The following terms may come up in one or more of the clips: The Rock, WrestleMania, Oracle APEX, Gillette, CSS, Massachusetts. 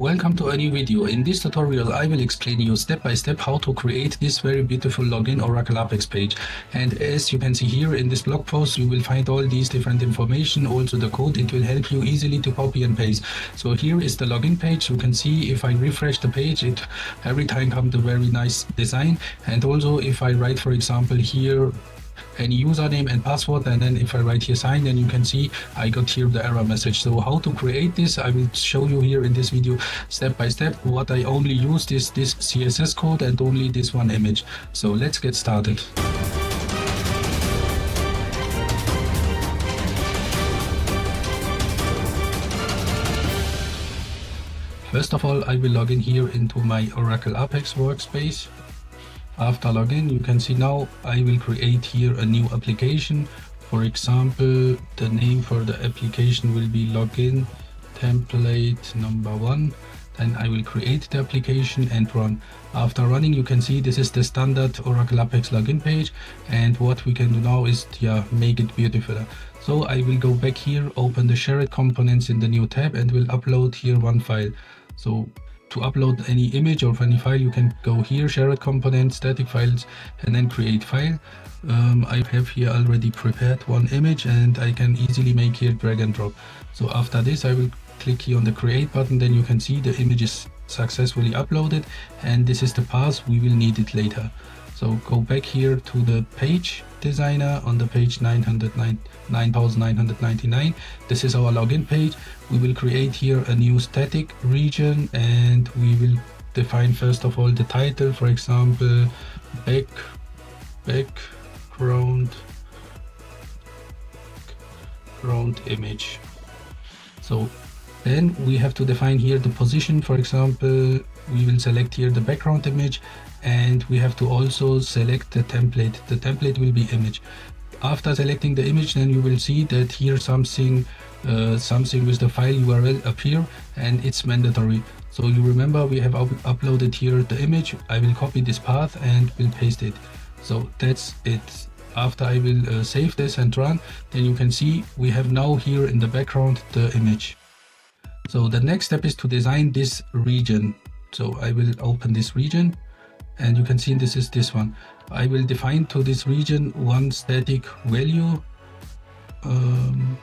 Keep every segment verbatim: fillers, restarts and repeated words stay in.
Welcome to a new video. In this tutorial I will explain you step by step how to create this very beautiful login Oracle APEX page. And as you can see here in this blog post, you will find all these different information, also the code. It will help you easily to copy and paste. So here is the login page. You can see if I refresh the page, it every time comes a very nice design. And also if I write, for example, here any username and password, and then if I write here sign, then you can see I got here the error message. So how to create this, I will show you here in this video step by step. What I only used is this C S S code and only this one image. So let's get started. First of all, I will log in here into my Oracle APEX workspace. After login, you can see now I will create here a new application. For example, the name for the application will be login template number one. Then I will create the application and run. After running, you can see this is the standard Oracle APEX login page. And what we can do now is yeah, make it beautiful. So I will go back here, open the shared components in the new tab, and will upload here one file. So to upload any image or any file, you can go here, shared components, static files, and then create file. Um, I have here already prepared one image, and I can easily make here drag and drop. So after this, I will click here on the create button. Then you can see the image is successfully uploaded, and this is the path we will need it later. So go back here to the page designer on the page nine hundred nine thousand nine hundred ninety-nine. This is our login page. We will create here a new static region, and we will define first of all the title, for example, back background background image. So then we have to define here the position. For example, we will select here the background image, and we have to also select the template. The template will be image. After selecting the image, then you will see that here something uh, something with the file U R L appear, and it's mandatory. So you remember we have up uploaded here the image. I will copy this path and will paste it. So that's it. After I will uh, save this and run, then you can see we have now here in the background the image. So the next step is to design this region. So I will open this region, and you can see this is this one. I will define to this region one static value. Um,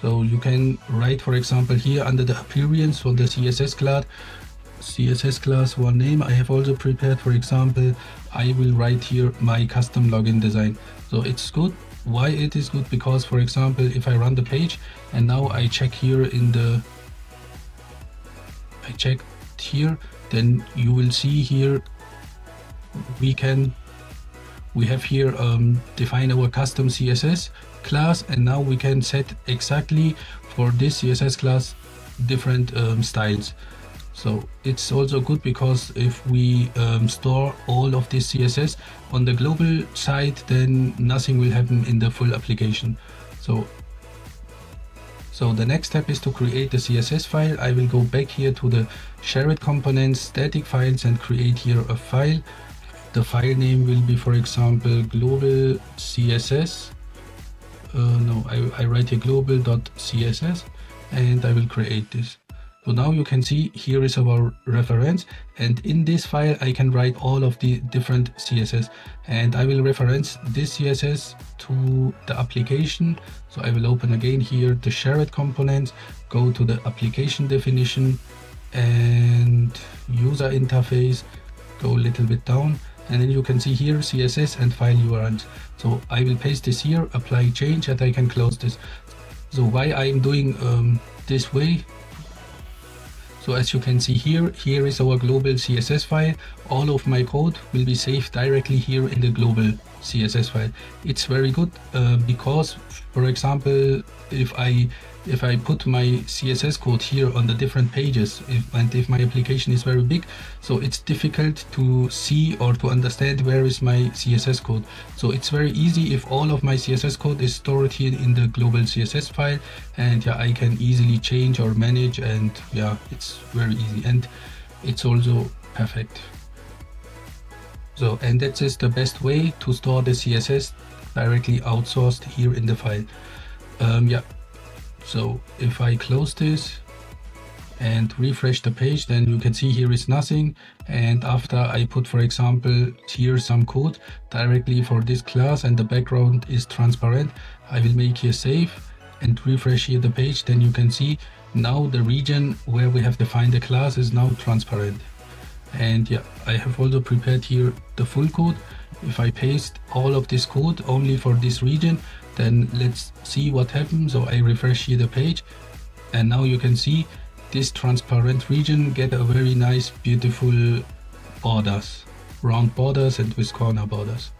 so you can write, for example, here under the appearance for the C S S class, C S S class one name. I have also prepared, for example, I will write here my custom login design. So it's good. Why it is good? Because, for example, if I run the page and now I check here in the, I check here, then you will see here we can we have here um, define our custom C S S class, and now we can set exactly for this C S S class different um, styles. So it's also good because if we um, store all of this C S S on the global side, then nothing will happen in the full application. So So the next step is to create the C S S file. I will go back here to the shared components, static files, and create here a file. The file name will be, for example, global C S S. Uh, no, I, I write here global dot C S S, and I will create this. So now you can see here is our reference, and in this file I can write all of the different C S S, and I will reference this C S S to the application. So I will open again here the shared components, go to the application definition and user interface, go a little bit down, and then you can see here C S S and file U R Ls. So I will paste this here, apply change, and I can close this. So why I am doing um, this way? So as you can see here, here is our global C S S file. All of my code will be saved directly here in the global C S S file. It's very good uh, because, for example, if I if I put my C S S code here on the different pages, if, and if my application is very big, so it's difficult to see or to understand where is my C S S code. So it's very easy if all of my C S S code is stored here in the global C S S file, and yeah, I can easily change or manage, and yeah, it's very easy, and it's also perfect. So, and that is the best way to store the C S S directly outsourced here in the file. Um, yeah, so if I close this, and refresh the page, then you can see here is nothing. And after I put, for example, here some code directly for this class and the background is transparent, I will make here save and refresh here the page, then you can see now the region where we have defined the class is now transparent. And yeah, I have also prepared here the full code. If I paste all of this code only for this region, then let's see what happens. So I refresh here the page, and now you can see this transparent region get a very nice, beautiful borders, round borders and with corner borders.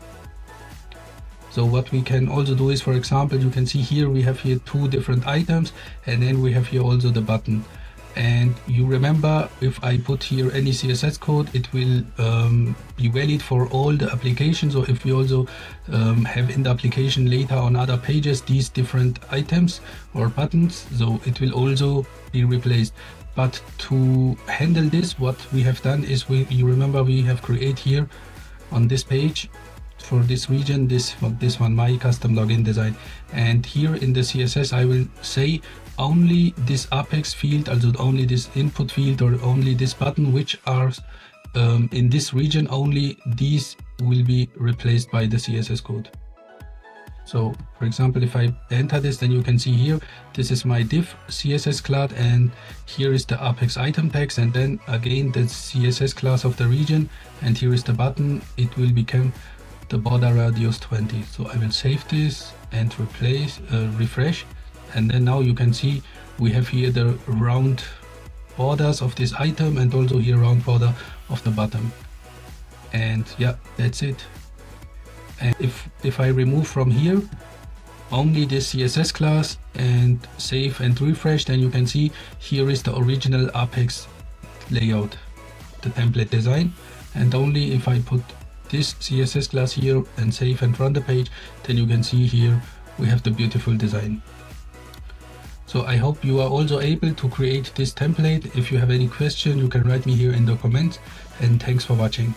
So what we can also do is, for example, you can see here we have here two different items, and then we have here also the button. And you remember, if I put here any C S S code, it will um, be valid for all the applications. So if we also um, have in the application later on other pages these different items or buttons, so it will also be replaced. But to handle this, what we have done is, we, you remember, we have created here on this page for this region, this, this one, my custom login design. And here in the C S S, I will say only this apex field, also only this input field or only this button, which are um, in this region, only these will be replaced by the C S S code. So for example, if I enter this, then you can see here, this is my div C S S class, and here is the apex item text, and then again the C S S class of the region, and here is the button. It will become the border radius twenty. So I will save this and replace, uh, refresh. And then now you can see we have here the round borders of this item, and also here round border of the button. And yeah, that's it. And if, if I remove from here only this C S S class and save and refresh, then you can see here is the original Apex layout, the template design. And only if I put this C S S class here and save and run the page, then you can see here we have the beautiful design. So I hope you are also able to create this template. If you have any question, you can write me here in the comments, and thanks for watching.